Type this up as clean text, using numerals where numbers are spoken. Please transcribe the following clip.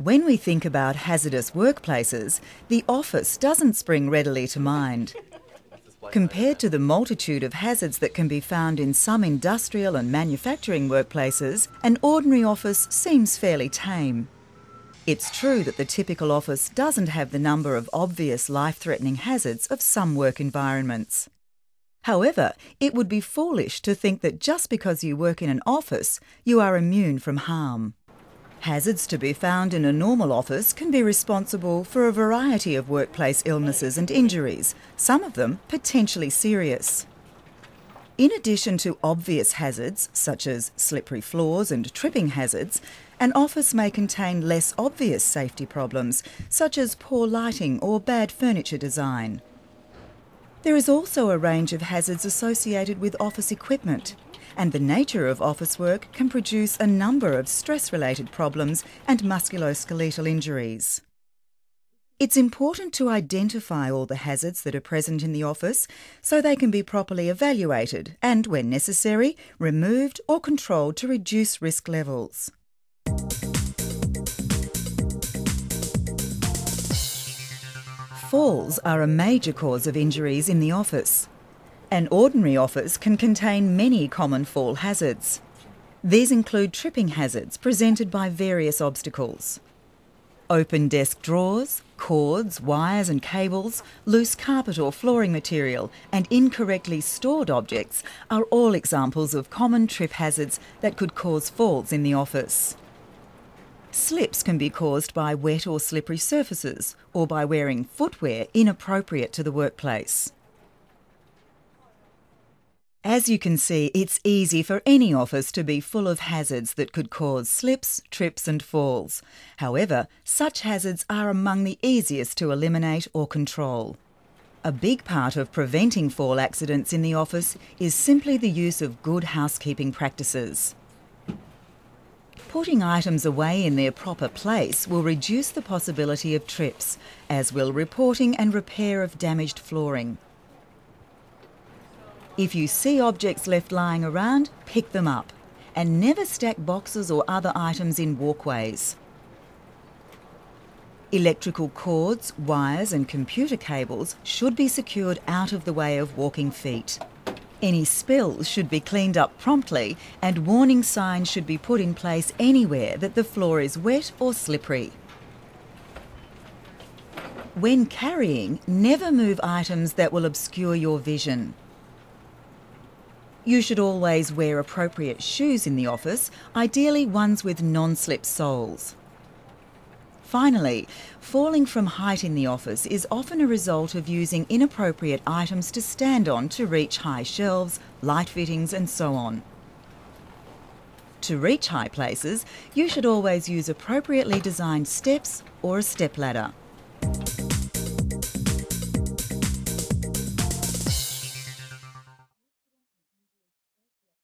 When we think about hazardous workplaces, the office doesn't spring readily to mind. Compared to the multitude of hazards that can be found in some industrial and manufacturing workplaces, an ordinary office seems fairly tame. It's true that the typical office doesn't have the number of obvious life-threatening hazards of some work environments. However, it would be foolish to think that just because you work in an office, you are immune from harm. Hazards to be found in a normal office can be responsible for a variety of workplace illnesses and injuries, some of them potentially serious. In addition to obvious hazards, such as slippery floors and tripping hazards, an office may contain less obvious safety problems, such as poor lighting or bad furniture design. There is also a range of hazards associated with office equipment, and the nature of office work can produce a number of stress-related problems and musculoskeletal injuries. It's important to identify all the hazards that are present in the office so they can be properly evaluated and, when necessary, removed or controlled to reduce risk levels. Falls are a major cause of injuries in the office. An ordinary office can contain many common fall hazards. These include tripping hazards presented by various obstacles. Open desk drawers, cords, wires and cables, loose carpet or flooring material, and incorrectly stored objects are all examples of common trip hazards that could cause falls in the office. Slips can be caused by wet or slippery surfaces or by wearing footwear inappropriate to the workplace. As you can see, it's easy for any office to be full of hazards that could cause slips, trips and falls. However, such hazards are among the easiest to eliminate or control. A big part of preventing fall accidents in the office is simply the use of good housekeeping practices. Putting items away in their proper place will reduce the possibility of trips, as will reporting and repair of damaged flooring. If you see objects left lying around, pick them up, and never stack boxes or other items in walkways. Electrical cords, wires and computer cables should be secured out of the way of walking feet. Any spills should be cleaned up promptly, and warning signs should be put in place anywhere that the floor is wet or slippery. When carrying, never move items that will obscure your vision. You should always wear appropriate shoes in the office, ideally ones with non-slip soles. Finally, falling from height in the office is often a result of using inappropriate items to stand on to reach high shelves, light fittings and so on. To reach high places, you should always use appropriately designed steps or a step ladder.